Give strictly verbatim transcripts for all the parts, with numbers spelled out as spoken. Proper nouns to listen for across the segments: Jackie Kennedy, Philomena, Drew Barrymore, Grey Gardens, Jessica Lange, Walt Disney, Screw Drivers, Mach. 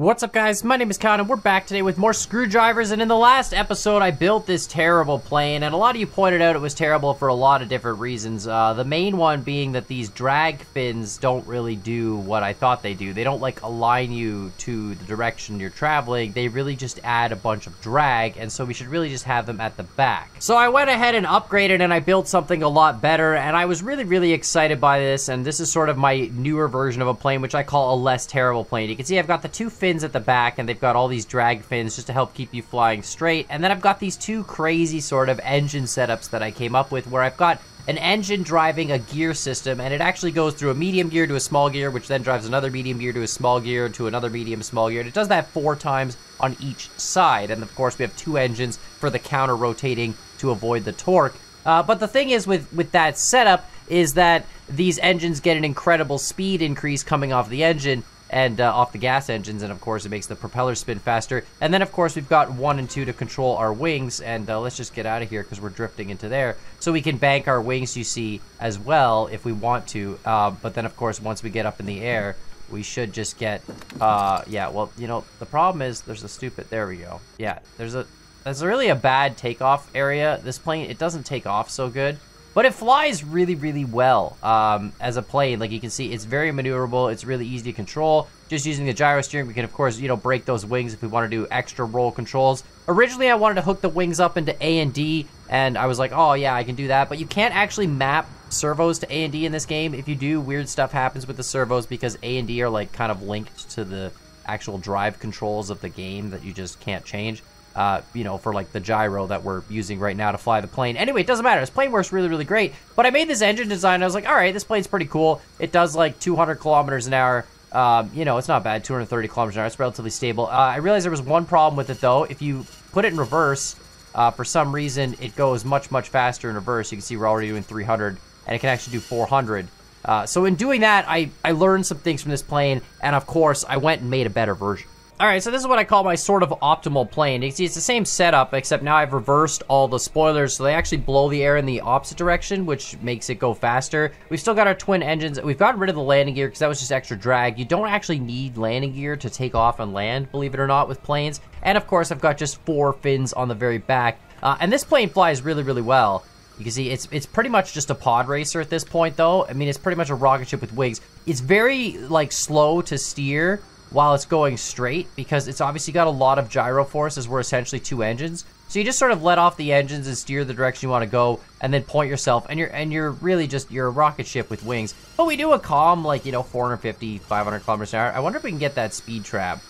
What's up, guys? My name is Con and we're back today with more Screw Drivers. And in the last episode I built this terrible plane, and a lot of you pointed out it was terrible for a lot of different reasons. Uh, the main one being that these drag fins don't really do what I thought they do. They don't like align you to the direction you're traveling. They really just add a bunch of drag, and so we should really just have them at the back. So I went ahead and upgraded and I built something a lot better, and I was really really excited by this, and this is sort of my newer version of a plane, which I call a less terrible plane. You can see I've got the two fins at the back, and they've got all these drag fins just to help keep you flying straight. And then I've got these two crazy sort of engine setups that I came up with, where I've got an engine driving a gear system, and it actually goes through a medium gear to a small gear, which then drives another medium gear to a small gear to another medium small gear, and it does that four times on each side. And of course we have two engines for the counter rotating to avoid the torque. Uh, but the thing is with with that setup is that these engines get an incredible speed increase coming off the engine and uh, off the gas engines, and of course it makes the propeller spin faster. And then of course we've got one and two to control our wings, and uh, let's just get out of here because we're drifting into there. So we can bank our wings, you see, as well if we want to, uh, but then of course once we get up in the air we should just get uh, yeah, well, you know, the problem is there's a stupid, there we go, yeah, there's a there's really a bad takeoff area. This plane, it doesn't take off so good, but it flies really, really well um, as a plane. Like you can see, it's very maneuverable. It's really easy to control. Just using the gyro steering, we can, of course, you know, break those wings if we want to do extra roll controls. Originally, I wanted to hook the wings up into A and D, and I was like, oh, yeah, I can do that. But you can't actually map servos to A and D in this game. If you do, weird stuff happens with the servos because A and D are, like, kind of linked to the actual drive controls of the game that you just can't change. Uh, you know, for like the gyro that we're using right now to fly the plane. Anyway, it doesn't matter. This plane works really, really great. But I made this engine design and I was like, all right, this plane's pretty cool. It does like two hundred kilometers an hour. Um, you know, it's not bad, two hundred thirty kilometers an hour. It's relatively stable. Uh, I realized there was one problem with it though. If you put it in reverse, uh, for some reason, it goes much, much faster in reverse. You can see we're already doing three hundred and it can actually do four hundred. Uh, so in doing that, I, I learned some things from this plane. And of course, I went and made a better version. All right, so this is what I call my sort of optimal plane. You can see it's the same setup, except now I've reversed all the spoilers, so they actually blow the air in the opposite direction, which makes it go faster. We've still got our twin engines. We've gotten rid of the landing gear because that was just extra drag. You don't actually need landing gear to take off and land, believe it or not, with planes. And of course, I've got just four fins on the very back. Uh, and this plane flies really, really well. You can see it's it's pretty much just a pod racer at this point, though. I mean, it's pretty much a rocket ship with wings. It's very, like, slow to steer while it's going straight, because it's obviously got a lot of gyro force as we're essentially two engines. So you just sort of let off the engines and steer the direction you want to go, and then point yourself, and you're and you're really just, you're a rocket ship with wings. But we do a calm, like, you know, four fifty, five hundred kilometers an hour. I wonder if we can get that speed trap.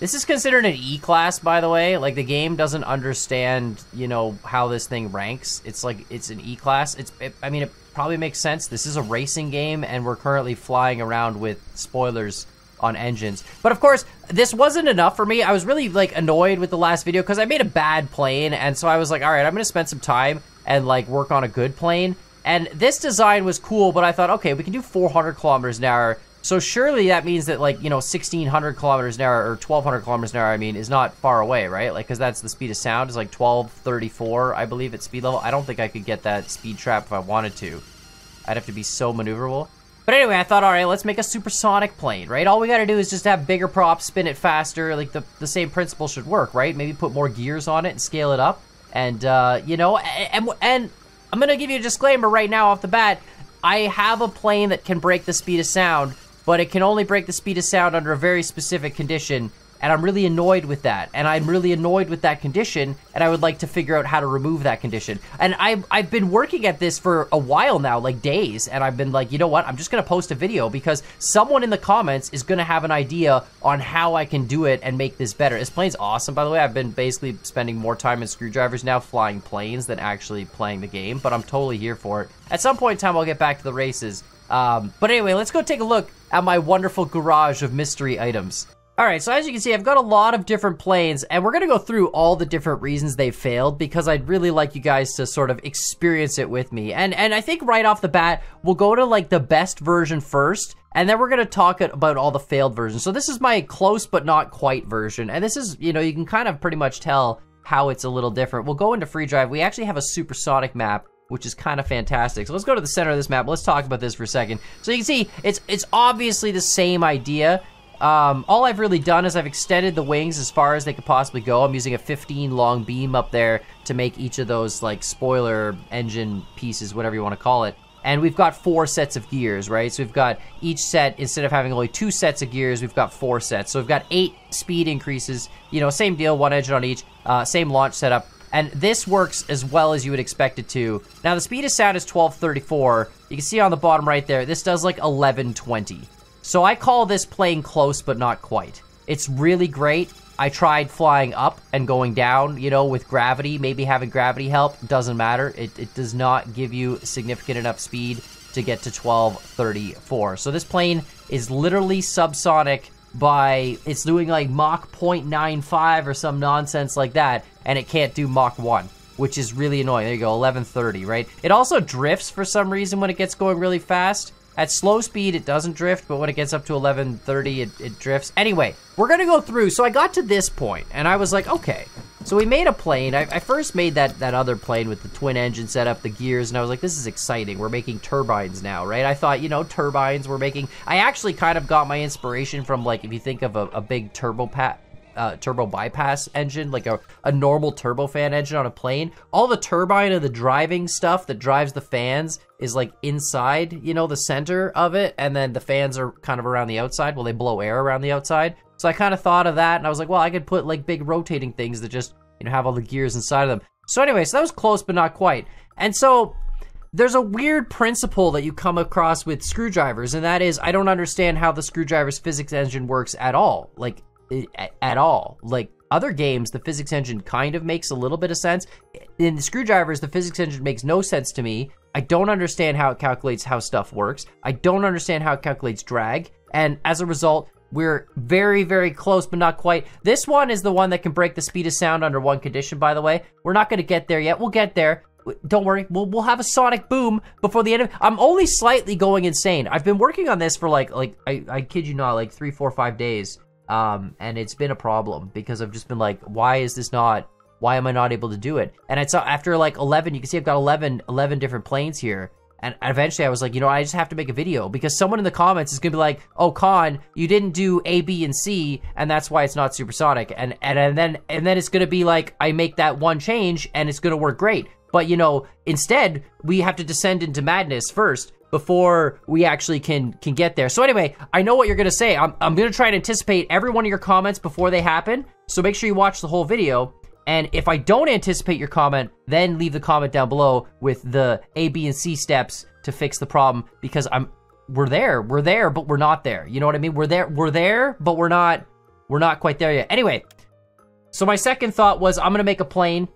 This is considered an E class, by the way. Like, the game doesn't understand, you know, how this thing ranks. It's like, it's an E class. It's, it, I mean, it probably makes sense. This is a racing game, and we're currently flying around with spoilers on engines. But of course, this wasn't enough for me. I was really like annoyed with the last video because I made a bad plane, and so I was like, all right, I'm gonna spend some time and like work on a good plane. And this design was cool, but I thought, okay, we can do four hundred kilometers an hour, so surely that means that, like, you know, sixteen hundred kilometers an hour or twelve hundred kilometers an hour, I mean, is not far away, right? Like, because that's the speed of sound, is like twelve thirty-four, I believe, at speed level. I don't think I could get that speed trap if I wanted to. I'd have to be so maneuverable. But anyway, I thought, all right, let's make a supersonic plane, right? All we gotta do is just have bigger props, spin it faster. Like, the, the same principle should work, right? Maybe put more gears on it and scale it up. And, uh, you know, and, and I'm gonna give you a disclaimer right now off the bat. I have a plane that can break the speed of sound, but it can only break the speed of sound under a very specific condition. And I'm really annoyed with that. And I'm really annoyed with that condition. And I would like to figure out how to remove that condition. And I've, I've been working at this for a while now, like days. And I've been like, you know what? I'm just going to post a video because someone in the comments is going to have an idea on how I can do it and make this better. This plane's awesome, by the way. I've been basically spending more time in Screw Drivers now flying planes than actually playing the game. But I'm totally here for it. At some point in time, I'll get back to the races. Um, but anyway, let's go take a look at my wonderful garage of mystery items. All right, so as you can see, I've got a lot of different planes, and we're gonna go through all the different reasons they failed because I'd really like you guys to sort of experience it with me. And and I think right off the bat, we'll go to like the best version first, and then we're gonna talk about all the failed versions. So this is my close but not quite version, and this is, you know, you can kind of pretty much tell how it's a little different. We'll go into free drive. We actually have a supersonic map, which is kind of fantastic. So let's go to the center of this map. Let's talk about this for a second. So you can see, it's it's obviously the same idea. Um, all I've really done is I've extended the wings as far as they could possibly go. I'm using a fifteen long beam up there to make each of those like spoiler engine pieces, whatever you want to call it. And we've got four sets of gears, right? So we've got each set, instead of having only two sets of gears, we've got four sets. So we've got eight speed increases, you know, same deal, one engine on each, uh, same launch setup. And this works as well as you would expect it to. Now the speed of sound is twelve thirty-four. You can see on the bottom right there, this does like eleven twenty. So I call this playing close, but not quite. It's really great. I tried flying up and going down, you know, with gravity, maybe having gravity help, doesn't matter. It, it does not give you significant enough speed to get to twelve thirty-four. So this plane is literally subsonic by, it's doing like Mach zero point nine five or some nonsense like that, and it can't do Mach one, which is really annoying. There you go, eleven thirty, right? It also drifts for some reason when it gets going really fast. At slow speed, it doesn't drift, but when it gets up to eleven thirty, it, it drifts. Anyway, we're gonna go through. So I got to this point, and I was like, okay. So we made a plane. I, I first made that, that other plane with the twin engine setup, the gears, and I was like, this is exciting. We're making turbines now, right? I thought, you know, turbines we're making. I actually kind of got my inspiration from, like, if you think of a, a big turbo pat, uh, turbo bypass engine, like a, a normal turbofan engine on a plane, all the turbine and the driving stuff that drives the fans is like inside, you know, the center of it, and then the fans are kind of around the outside. Well, they blow air around the outside. So I kind of thought of that, and I was like, well, I could put like big rotating things that just, you know, have all the gears inside of them. So anyway, so that was close, but not quite. And so there's a weird principle that you come across with screwdrivers, and that is I don't understand how the screwdriver's physics engine works at all. Like, at all. Like, other games, the physics engine kind of makes a little bit of sense. In the screwdrivers, the physics engine makes no sense to me. I don't understand how it calculates how stuff works. I don't understand how it calculates drag. And as a result, we're very, very close, but not quite. This one is the one that can break the speed of sound under one condition, by the way. We're not going to get there yet. We'll get there. Don't worry. We'll, we'll have a sonic boom before the end of... I'm only slightly going insane. I've been working on this for like, like I, I kid you not, like three, four, five days. Um, and it's been a problem because I've just been like, why is this not... Why am I not able to do it? And I saw after like eleven, you can see I've got eleven, eleven different planes here. And eventually I was like, you know, I just have to make a video because someone in the comments is gonna be like, oh, Con, you didn't do A, B, and C, and that's why it's not supersonic. And, and, and then and then it's gonna be like, I make that one change and it's gonna work great. But you know, instead, we have to descend into madness first before we actually can can get there. So anyway, I know what you're gonna say. I'm, I'm gonna try and anticipate every one of your comments before they happen. So make sure you watch the whole video. And if I don't anticipate your comment, then leave the comment down below with the A, B, and C steps to fix the problem, because I'm, we're there, we're there, but we're not there. You know what I mean? We're there, we're there, but we're not, we're not quite there yet. Anyway, so my second thought was I'm gonna make a plane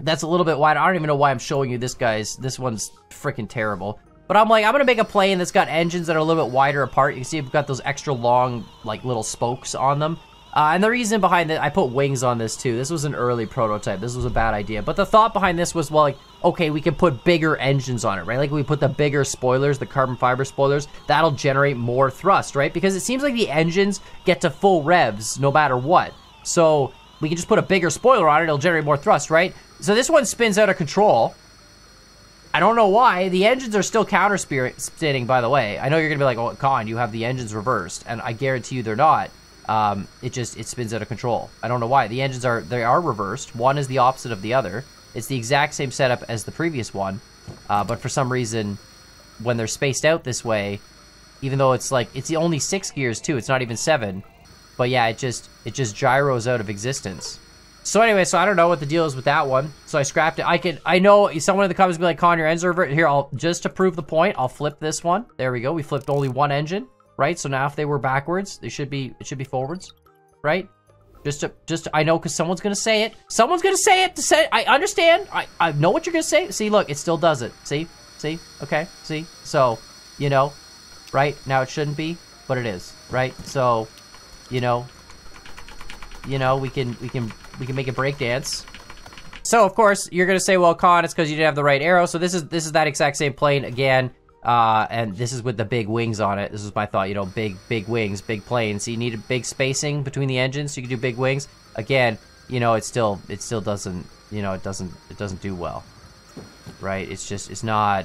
that's a little bit wide. I don't even know why I'm showing you this, guys. This one's freaking terrible. But I'm like, I'm gonna make a plane that's got engines that are a little bit wider apart. You can see I've got those extra long, like little spokes on them. Uh, and the reason behind that, I put wings on this too. This was an early prototype. This was a bad idea. But the thought behind this was, well, like, okay, we can put bigger engines on it, right? Like we put the bigger spoilers, the carbon fiber spoilers, that'll generate more thrust, right? Because it seems like the engines get to full revs no matter what. So we can just put a bigger spoiler on it, it'll generate more thrust, right? So this one spins out of control. I don't know why. The engines are still counter spinning, by the way. I know you're gonna be like, oh, Con, you have the engines reversed. And I guarantee you they're not. Um, it just, it spins out of control. I don't know why. The engines are, they are reversed. One is the opposite of the other. It's the exact same setup as the previous one. Uh, but for some reason, when they're spaced out this way, even though it's like, it's the only six gears too, it's not even seven. But yeah, it just, it just gyros out of existence. So anyway, so I don't know what the deal is with that one. So I scrapped it. I can, I know someone in the comments will be like, Con, your engines are reversed. Here, I'll, just to prove the point, I'll flip this one. There we go. We flipped only one engine. Right, so now if they were backwards, they should be, it should be forwards, right? Just to, just to, I know, because someone's gonna say it. Someone's gonna say it to say, I understand. I, I know what you're gonna say. See, look, it still does it. See, see, okay, see? So, you know, right? Now it shouldn't be, but it is, right? So, you know, you know, we can, we can, we can make it breakdance. So of course, you're gonna say, well, Con, it's because you didn't have the right arrow. So this is, this is that exact same plane again. Uh, and this is with the big wings on it. This is my thought, you know, big, big wings, big planes. So you need a big spacing between the engines, so you can do big wings. Again, you know, it still, it still doesn't, you know, it doesn't, it doesn't do well, right? It's just, it's not,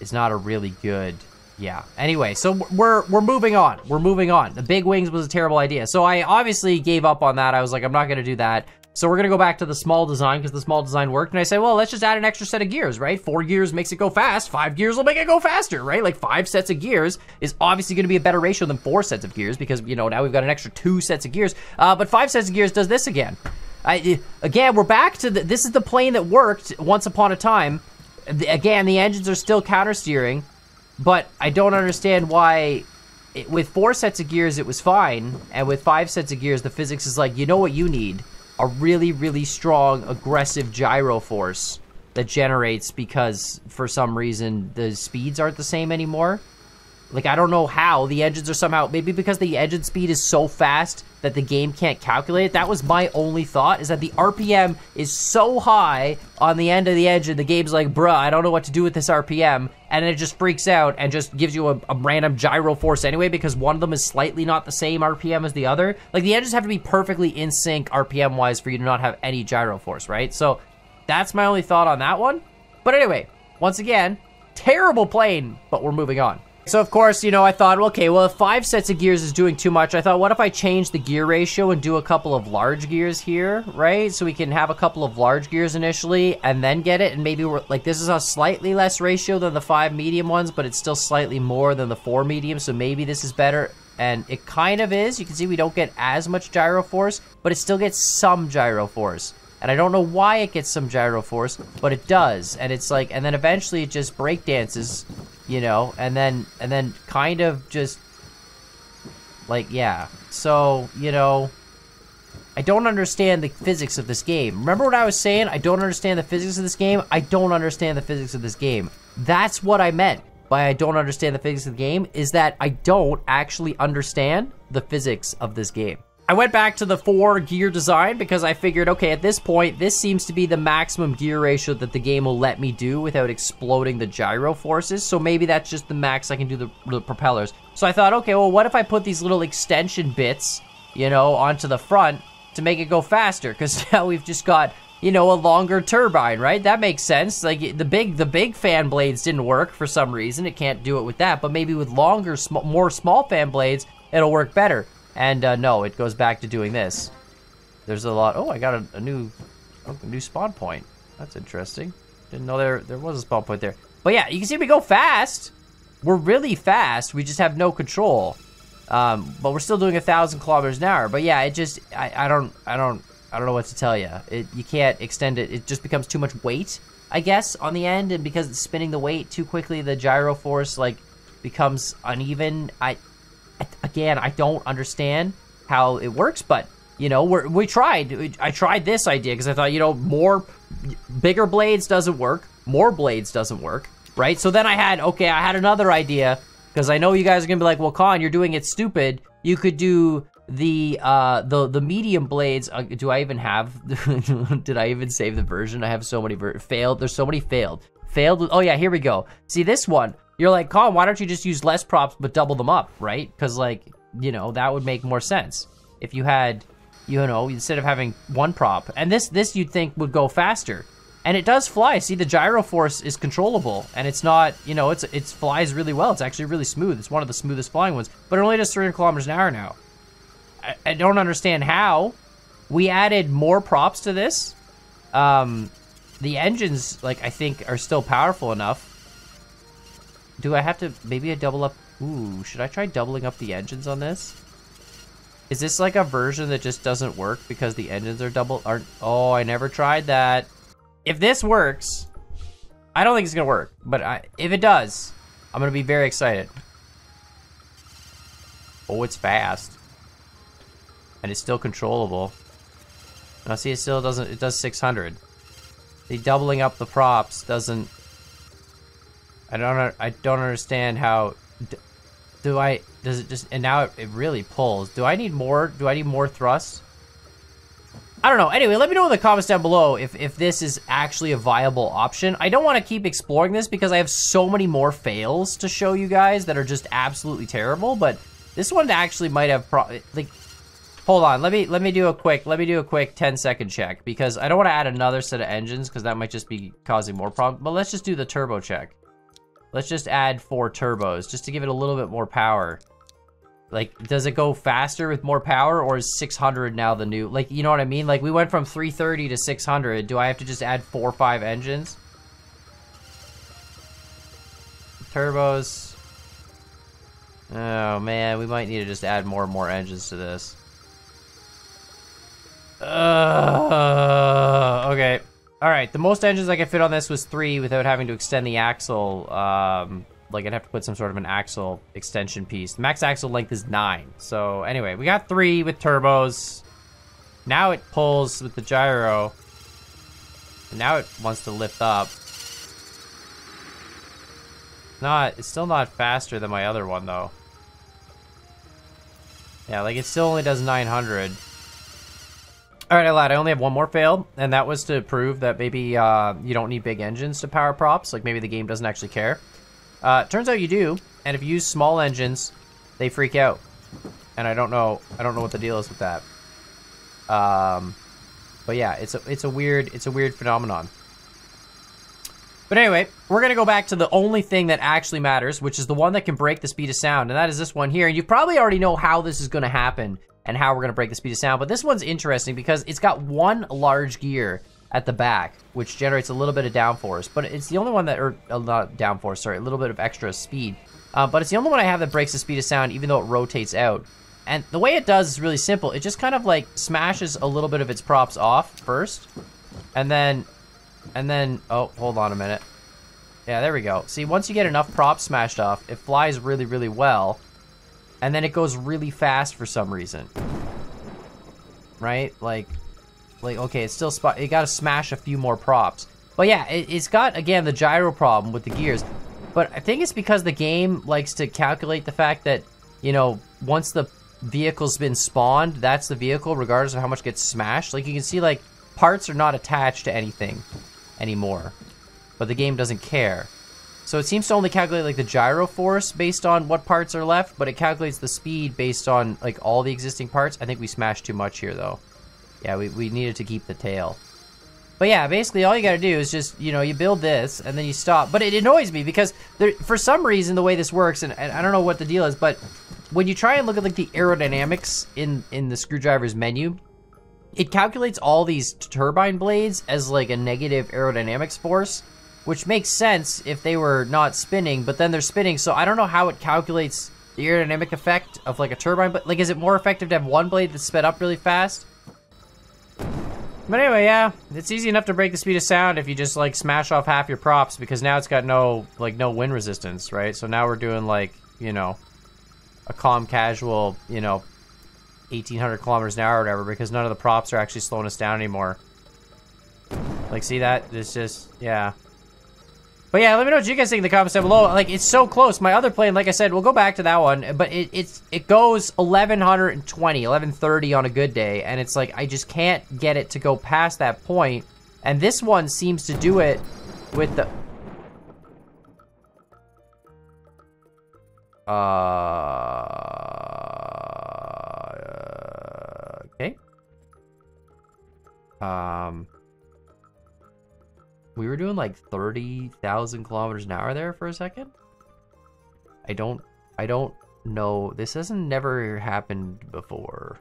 it's not a really good Yeah. Anyway, so we're we're moving on. We're moving on. The big wings was a terrible idea. So I obviously gave up on that. I was like, I'm not going to do that. So we're going to go back to the small design because the small design worked. And I say, well, let's just add an extra set of gears, right? Four gears makes it go fast. Five gears will make it go faster, right? Like five sets of gears is obviously going to be a better ratio than four sets of gears because, you know, now we've got an extra two sets of gears. Uh, but five sets of gears does this again. I, again, we're back to the, this is the plane that worked once upon a time. Again, the engines are still countersteering, but I don't understand why it, with four sets of gears, it was fine. And with five sets of gears, the physics is like, you know what you need? A really, really strong, aggressive gyro force that generates because for some reason the speeds aren't the same anymore. Like, I don't know how the engines are somehow, maybe because the engine speed is so fast that the game can't calculate it. That was my only thought, is that the R P M is so high on the end of the engine, the game's like, bruh, I don't know what to do with this R P M, and it just freaks out and just gives you a, a random gyro force anyway, because one of them is slightly not the same R P M as the other. Like, the engines have to be perfectly in sync R P M-wise for you to not have any gyro force, right? So, that's my only thought on that one. But anyway, once again, terrible plane, but we're moving on. So of course, you know, I thought, okay, well, if five sets of gears is doing too much, I thought, what if I change the gear ratio and do a couple of large gears here, right? So we can have a couple of large gears initially and then get it. And maybe we're like, this is a slightly less ratio than the five medium ones, but it's still slightly more than the four medium. So maybe this is better. And it kind of is. You can see we don't get as much gyro force, but it still gets some gyro force. And I don't know why it gets some gyro force, but it does. And it's like, and then eventually it just breakdances, you know, and then, and then kind of just, like, yeah. So, you know, I don't understand the physics of this game. Remember what I was saying? I don't understand the physics of this game. I don't understand the physics of this game. That's what I meant by I don't understand the physics of the game, is that I don't actually understand the physics of this game. I went back to the four gear design because I figured, okay, at this point, this seems to be the maximum gear ratio that the game will let me do without exploding the gyro forces. So maybe that's just the max I can do the, the propellers. So I thought, okay, well, what if I put these little extension bits, you know, onto the front to make it go faster? Because now we've just got, you know, a longer turbine, right? That makes sense. Like the big, the big fan blades didn't work for some reason. It can't do it with that, but maybe with longer, sm- more small fan blades, it'll work better. And uh, no, it goes back to doing this. There's a lot. Oh, I got a, a new, oh, a new spawn point. That's interesting. Didn't know there there was a spawn point there. But yeah, you can see we go fast. We're really fast. We just have no control. Um, but we're still doing a thousand kilometers an hour. But yeah, it just I, I don't I don't I don't know what to tell you. It you can't extend it. It just becomes too much weight, I guess, on the end. And because it's spinning the weight too quickly, the gyro force like becomes uneven. I. Again, I don't understand how it works, but, you know, we're, we tried. I tried this idea because I thought, you know, more, bigger blades doesn't work. More blades doesn't work, right? So then I had, okay, I had another idea because I know you guys are going to be like, well, Con, you're doing it stupid. You could do the, uh, the, the medium blades. Uh, do I even have, did I even save the version? I have so many ver- failed. There's so many failed. Failed. With, oh, yeah, here we go. See this one. You're like, Con, why don't you just use less props but double them up, right? Because, like, you know, that would make more sense. If you had, you know, instead of having one prop. And this, this you'd think would go faster. And it does fly. See, the gyro force is controllable. And it's not, you know, it's it flies really well. It's actually really smooth. It's one of the smoothest flying ones. But it only does three hundred kilometers an hour now. I, I don't understand how. We added more props to this. Um, the engines, like, I think are still powerful enough. Do I have to, maybe I double up, ooh, should I try doubling up the engines on this? Is this like a version that just doesn't work because the engines are double, aren't, oh, I never tried that. If this works, I don't think it's gonna work, but I, if it does, I'm gonna be very excited. Oh, it's fast. And it's still controllable. Now see, it still doesn't, it does six hundred. The doubling up the props doesn't, I don't I don't understand how do I does it just and now it, it really pulls. Do I need more do I need more thrust? I don't know. Anyway, let me know in the comments down below if if this is actually a viable option. I don't want to keep exploring this because I have so many more fails to show you guys that are just absolutely terrible, but this one actually might have pro like hold on. Let me let me do a quick let me do a quick ten second check because I don't want to add another set of engines because that might just be causing more problems. But let's just do the turbo check. Let's just add four turbos just to give it a little bit more power. Like, does it go faster with more power, or is six hundred now the new, like, you know what I mean? Like, we went from three thirty to six hundred. Do I have to just add four or five engines? Turbos. Oh man, we might need to just add more and more engines to this. Uh, okay. All right, the most engines I could fit on this was three without having to extend the axle. Um, like, I'd have to put some sort of an axle extension piece. The max axle length is nine. So anyway, we got three with turbos. Now it pulls with the gyro. And now it wants to lift up. Not, it's still not faster than my other one though. Yeah, like it still only does nine hundred. All right, I lied. I only have one more fail, and that was to prove that maybe uh, you don't need big engines to power props. Like, maybe the game doesn't actually care. Uh, turns out you do, and if you use small engines, they freak out. And I don't know, I don't know what the deal is with that. Um, but yeah, it's a, it's a weird, it's a weird phenomenon. But anyway, we're gonna go back to the only thing that actually matters, which is the one that can break the speed of sound, and that is this one here. And you probably already know how this is gonna happen and how we're gonna break the speed of sound, but this one's interesting because it's got one large gear at the back, which generates a little bit of downforce, but it's the only one that, or uh, not downforce, sorry, a little bit of extra speed, uh, but it's the only one I have that breaks the speed of sound even though it rotates out. And the way it does is really simple. It just kind of like smashes a little bit of its props off first, and then, and then, oh, hold on a minute. Yeah, there we go. See, once you get enough props smashed off, it flies really, really well. And then it goes really fast for some reason, right? Like, like okay, it's still spot. You got to smash a few more props, but yeah, it, it's got again the gyro problem with the gears. But I think it's because the game likes to calculate the fact that, you know, once the vehicle's been spawned, that's the vehicle, regardless of how much gets smashed. Like you can see, like parts are not attached to anything anymore, but the game doesn't care. So it seems to only calculate like the gyro force based on what parts are left, but it calculates the speed based on like all the existing parts. I think we smashed too much here though. Yeah, we, we needed to keep the tail. But yeah, basically all you gotta do is just, you know, you build this and then you stop. But it annoys me because there, for some reason the way this works, and, and I don't know what the deal is, but when you try and look at like the aerodynamics in, in the Screwdriver's menu, it calculates all these turbine blades as like a negative aerodynamics force, which makes sense if they were not spinning, but then they're spinning, so I don't know how it calculates the aerodynamic effect of like a turbine, but like, is it more effective to have one blade that's sped up really fast? But anyway, yeah, it's easy enough to break the speed of sound if you just like smash off half your props, because now it's got no, like no wind resistance, right? So now we're doing like, you know, a calm casual, you know, eighteen hundred kilometers an hour or whatever, because none of the props are actually slowing us down anymore. Like, see that? It's just, yeah. But yeah, let me know what you guys think in the comments down below. Like, it's so close. My other plane, like I said, we'll go back to that one, but it, it's, it goes eleven twenty, eleven thirty on a good day, and it's like, I just can't get it to go past that point. And this one seems to do it with the... Uh... uh okay. Um... We were doing like thirty thousand kilometers an hour there for a second. I don't, I don't know. This hasn't never happened before.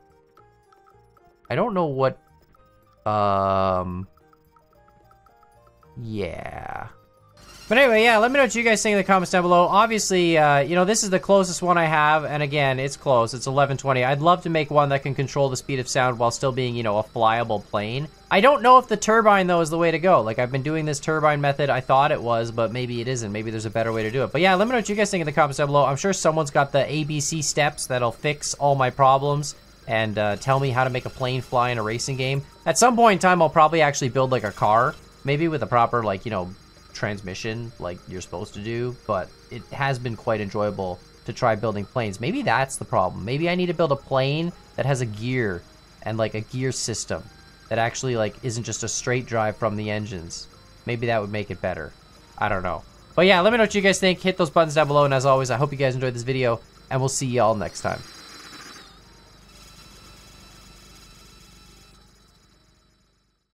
I don't know what, um, yeah. But anyway, yeah, let me know what you guys think in the comments down below. Obviously, uh, you know, this is the closest one I have. And again, it's close. It's eleven twenty. I'd love to make one that can control the speed of sound while still being, you know, a flyable plane. I don't know if the turbine, though, is the way to go. Like, I've been doing this turbine method. I thought it was, but maybe it isn't. Maybe there's a better way to do it. But yeah, let me know what you guys think in the comments down below. I'm sure someone's got the A B C steps that'll fix all my problems and uh, tell me how to make a plane fly in a racing game. At some point in time, I'll probably actually build, like, a car. Maybe with a proper, like, you know... transmission like you're supposed to do, but it has been quite enjoyable to try building planes. Maybe that's the problem. Maybe I need to build a plane that has a gear and like a gear system that actually like isn't just a straight drive from the engines. Maybe that would make it better. I don't know. But yeah, let me know what you guys think. Hit those buttons down below, and as always, I hope you guys enjoyed this video, and we'll see y'all next time.